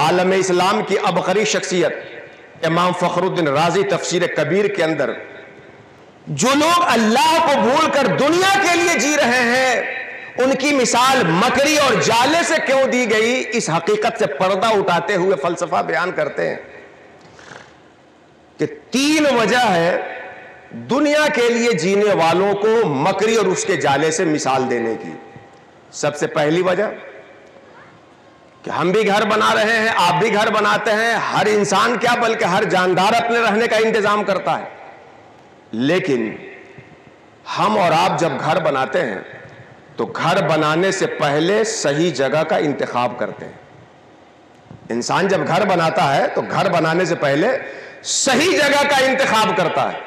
आलम इस्लाम की अबकरी शख्सियत इमाम फखरुद्दीन राजी तफसीर कबीर के अंदर जो लोग अल्लाह को भूलकर दुनिया के लिए जी रहे हैं उनकी मिसाल मकरी और जाले से क्यों दी गई, इस हकीकत से पर्दा उठाते हुए फलसफा बयान करते हैं कि तीन वजह है दुनिया के लिए जीने वालों को मकरी और उसके जाले से मिसाल देने की। सबसे पहली वजह कि हम भी घर बना रहे हैं, आप भी घर बनाते हैं, हर इंसान क्या बल्कि हर जानदार अपने रहने का इंतजाम करता है, लेकिन हम और आप जब घर बनाते हैं तो घर बनाने से पहले सही जगह का इंतखाब करते हैं। इंसान जब घर बनाता है तो घर बनाने से पहले सही जगह का इंतखाब करता है।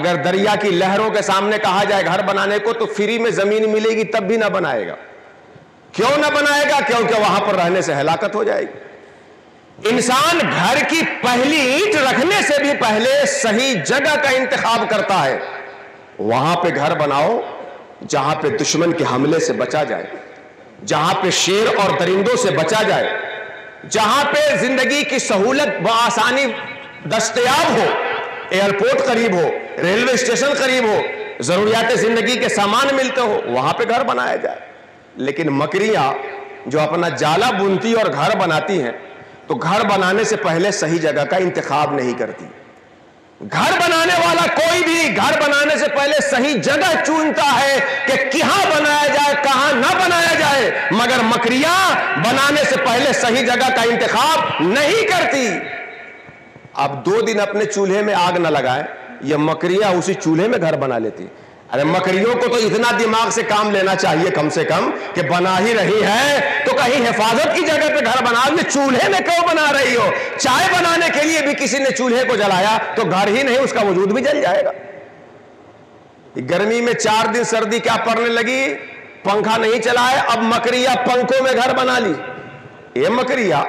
अगर दरिया की लहरों के सामने कहा जाए घर बनाने को तो फ्री में जमीन मिलेगी तब भी ना बनाएगा। क्यों ना बनाएगा? क्योंकि वहां पर रहने से हलाकत हो जाएगी। इंसान घर की पहली ईंट रखने से भी पहले सही जगह का इंतखाब करता है। वहां पे घर बनाओ जहां पे दुश्मन के हमले से बचा जाए, जहां पे शेर और दरिंदों से बचा जाए, जहां पे जिंदगी की सहूलत बआसानी दस्तयाब हो, एयरपोर्ट करीब हो, रेलवे स्टेशन करीब हो, जरूरियात जिंदगी के सामान मिलते हो, वहां पे घर बनाया जाए। लेकिन मकरियां जो अपना जाला बुनती और घर बनाती हैं तो घर बनाने से पहले सही जगह का इंतखाब नहीं करती। घर बनाने वाला कोई भी घर बनाने से पहले सही जगह चुनता है कि कहां बनाया जाए, कहां ना बनाया जाए, मगर मकरियां बनाने से पहले सही जगह का इंतखाब नहीं करती। आप 2 दिन अपने चूल्हे में आग ना लगाएं, यह मकरियां उसी चूल्हे में घर बना लेती। अरे मकरियों को तो इतना दिमाग से काम लेना चाहिए कम से कम कि बना ही रही है तो कहीं हिफाजत की जगह पे घर बना, चूल्हे में क्यों बना रही हो? चाय बनाने के लिए भी किसी ने चूल्हे को जलाया तो घर ही नहीं, उसका वजूद भी जल जाएगा। गर्मी में 4 दिन सर्दी क्या पड़ने लगी, पंखा नहीं चलाए, अब मकरियां पंखों में घर बना ली। ये मकरिया,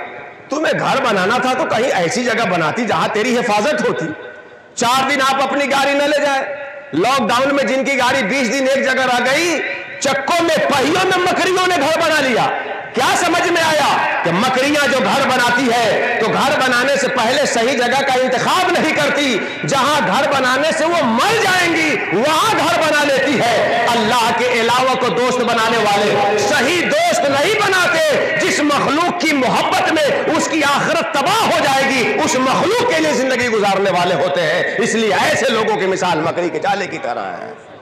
तुम्हें घर बनाना था तो कहीं ऐसी जगह बनाती जहां तेरी हिफाजत होती। 4 दिन आप अपनी गाड़ी न ले जाए। लॉकडाउन में जिनकी गाड़ी 20 दिन एक जगह रह गई, चक्कों में पहियों में मकड़ियों ने घर बना लिया। क्या समझ में आया कि मकड़ियां जो घर बनाती है तो घर बनाने से पहले सही जगह का इंतखाब नहीं करती, जहां घर बनाने से वो मर जाएंगी वहां घर बना लेती है। अल्लाह के अलावा को दोस्त बनाने वाले सही दोस्त नहीं बनाते। जिस मखलूक की मोहब्बत में उसकी आखिरत तबाह हो जाएगी, उस मखलूक के लिए जिंदगी गुजारने वाले होते हैं। इसलिए ऐसे लोगों की मिसाल मकड़ी के जाले की तरह है।